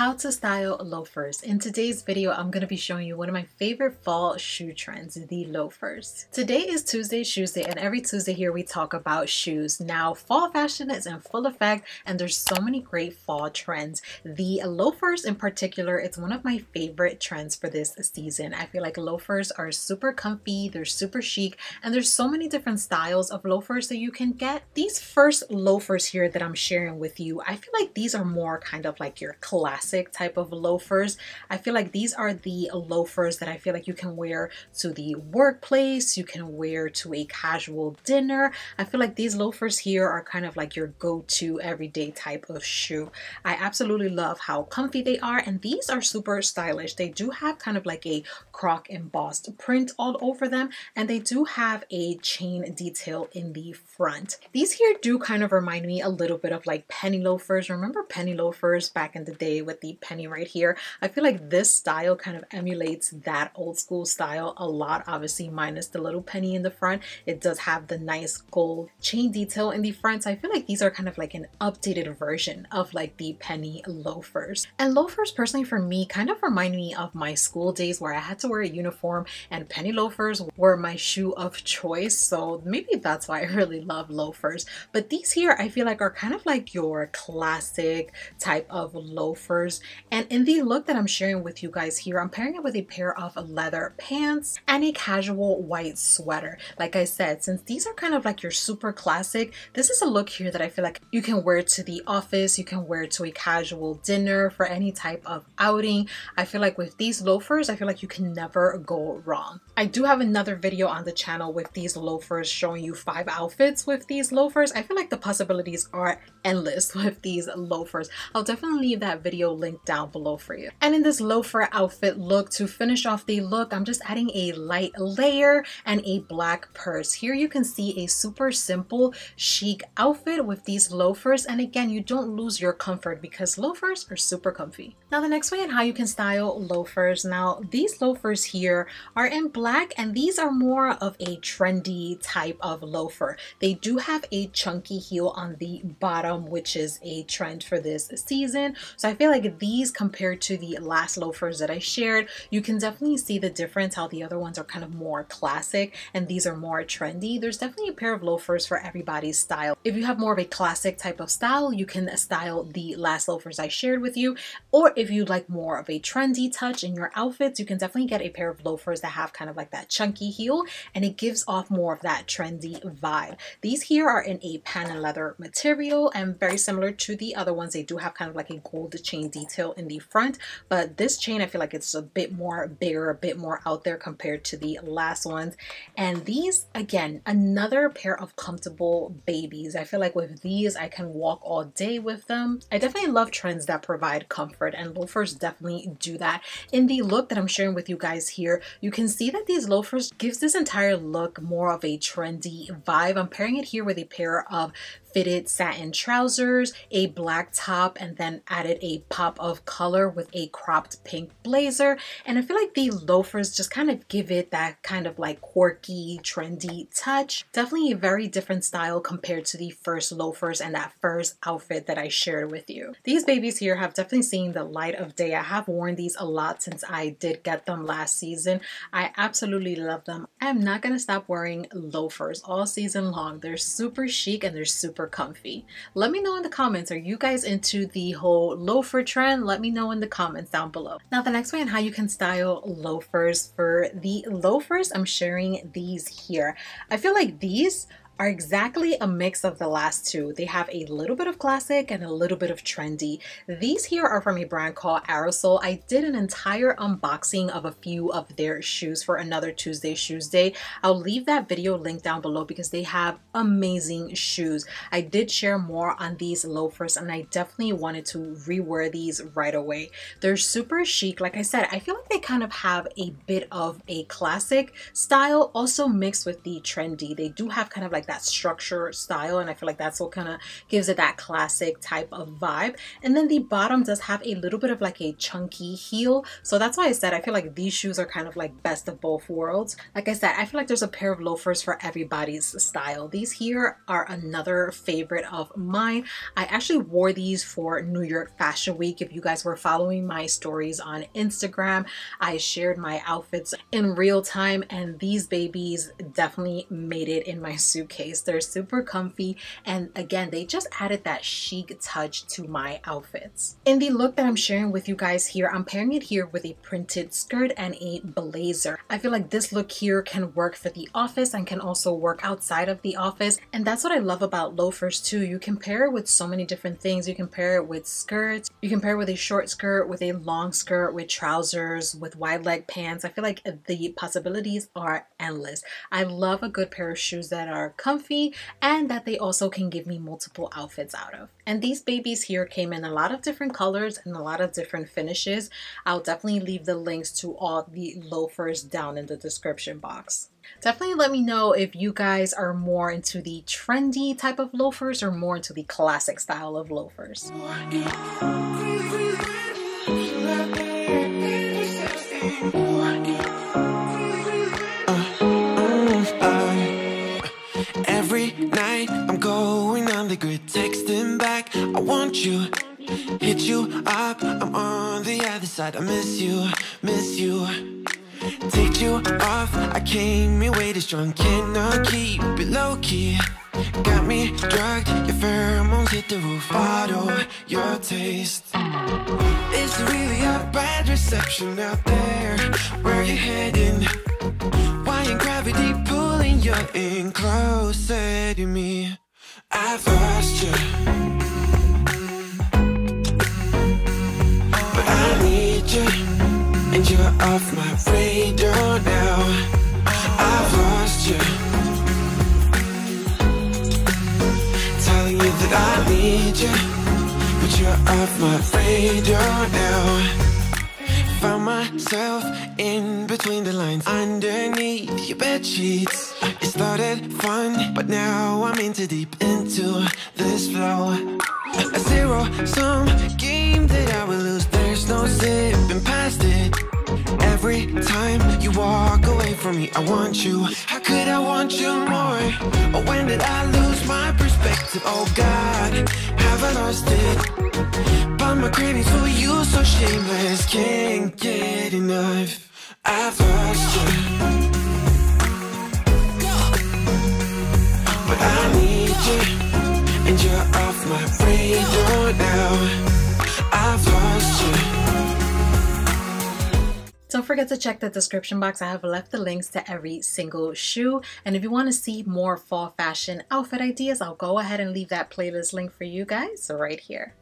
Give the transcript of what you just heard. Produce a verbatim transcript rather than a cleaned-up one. How to style loafers. In today's video, I'm going to be showing you one of my favorite fall shoe trends, the loafers. Today is Tuesday Shoes Day, and every Tuesday here we talk about shoes. Now, fall fashion is in full effect and there's so many great fall trends. The loafers in particular, it's one of my favorite trends for this season. I feel like loafers are super comfy, they're super chic, and there's so many different styles of loafers that you can get. These first loafers here that I'm sharing with you, I feel like these are more kind of like your classic type of loafers. I feel like these are the loafers that I feel like you can wear to the workplace, you can wear to a casual dinner. I feel like these loafers here are kind of like your go-to everyday type of shoe. I absolutely love how comfy they are, and these are super stylish. They do have kind of like a croc embossed print all over them, and they do have a chain detail in the front. These here do kind of remind me a little bit of like penny loafers. Remember penny loafers back in the day with the penny right here? I feel like this style kind of emulates that old school style a lot, obviously minus the little penny in the front. It does have the nice gold chain detail in the front, so I feel like these are kind of like an updated version of like the penny loafers. And loafers personally for me kind of remind me of my school days where I had to wear a uniform, and penny loafers were my shoe of choice, so maybe that's why I really love loafers. But these here I feel like are kind of like your classic type of loafers. And in the look that I'm sharing with you guys here, I'm pairing it with a pair of leather pants and a casual white sweater. Like I said, since these are kind of like your super classic, this is a look here that I feel like you can wear to the office, you can wear to a casual dinner, for any type of outing. I feel like with these loafers, I feel like you can never go wrong. I do have another video on the channel with these loafers, showing you five outfits with these loafers. I feel like the possibilities are endless with these loafers. I'll definitely leave that video link down below for you. And in this loafer outfit look, to finish off the look, I'm just adding a light layer and a black purse. Here you can see a super simple chic outfit with these loafers, and again, you don't lose your comfort because loafers are super comfy. Now the next way in how you can style loafers. Now these loafers here are in black, and these are more of a trendy type of loafer. They do have a chunky heel on the bottom, which is a trend for this season, so I feel like these, compared to the last loafers that I shared, you can definitely see the difference, how the other ones are kind of more classic and these are more trendy. There's definitely a pair of loafers for everybody's style. If you have more of a classic type of style, you can style the last loafers I shared with you, or if you like more of a trendy touch in your outfits, you can definitely get a pair of loafers that have kind of like that chunky heel, and it gives off more of that trendy vibe. These here are in a pan and leather material, and very similar to the other ones, they do have kind of like a gold chain detail in the front, but this chain I feel like it's a bit more bigger, a bit more out there compared to the last ones. And these, again, another pair of comfortable babies. I feel like with these I can walk all day with them. I definitely love trends that provide comfort, and loafers definitely do that. In the look that I'm sharing with you guys here, you can see that these loafers gives this entire look more of a trendy vibe. I'm pairing it here with a pair of fitted satin trousers, a black top, and then added a pop of color with a cropped pink blazer. And I feel like the loafers just kind of give it that kind of like quirky, trendy touch. Definitely a very different style compared to the first loafers and that first outfit that I shared with you. These babies here have definitely seen the light of day. I have worn these a lot since I did get them last season. I absolutely love them. I'm not gonna stop wearing loafers all season long. They're super chic and they're super comfy. Let me know in the comments, are you guys into the whole loafer trend? Let me know in the comments down below. Now the next way on how you can style loafers. For the loafers, I'm sharing these here. I feel like these are exactly a mix of the last two. They have a little bit of classic and a little bit of trendy. These here are from a brand called Aerosole. I did an entire unboxing of a few of their shoes for another Tuesday Shoes Day. I'll leave that video link down below because they have amazing shoes. I did share more on these loafers and I definitely wanted to rewear these right away. They're super chic. Like I said, I feel like they kind of have a bit of a classic style also mixed with the trendy. They do have kind of like that structure style, and I feel like that's what kind of gives it that classic type of vibe. And then the bottom does have a little bit of like a chunky heel, so that's why I said I feel like these shoes are kind of like best of both worlds. Like I said, I feel like there's a pair of loafers for everybody's style. These here are another favorite of mine. I actually wore these for New York Fashion Week. If you guys were following my stories on Instagram, I shared my outfits in real time, and these babies definitely made it in my suitcase. They're super comfy, and again, they just added that chic touch to my outfits. In the look that I'm sharing with you guys here, I'm pairing it here with a printed skirt and a blazer. I feel like this look here can work for the office and can also work outside of the office, and that's what I love about loafers too. You can pair it with so many different things. You can pair it with skirts, you can pair it with a short skirt, with a long skirt, with trousers, with wide leg pants. I feel like the possibilities are endless. I love a good pair of shoes that are comfy and that they also can give me multiple outfits out of. And these babies here came in a lot of different colors and a lot of different finishes. I'll definitely leave the links to all the loafers down in the description box. Definitely let me know if you guys are more into the trendy type of loafers or more into the classic style of loafers. Every night I'm going on the grid, texting back, I want you, hit you up, I'm on the other side, I miss you, miss you. Take you off, I came your way too strong, cannot keep it low-key. Got me drugged, your pheromones hit the roof, auto, your taste. It's really a bad reception out there, where you heading? Why ain't gravity pulling you in closer to me? I've lost you, but I need you, and you're off my radar now. I've lost you, telling you that I need you, but you're off my radar now. Found myself in between the lines, underneath your bed sheets. It started fun, but now I'm into deep into this flow. A zero-sum game that I will lose, there's no zipping past it. Every time you walk away from me, I want you. How could I want you more? Or when did I lose my perspective? Oh God, have I lost it? But my cravings for you so shameless, can't get enough. I've lost you, but I need you, and you're off my radar now. I've lost you. Don't forget to check the description box. I have left the links to every single shoe. And if you want to see more fall fashion outfit ideas, I'll go ahead and leave that playlist link for you guys right here.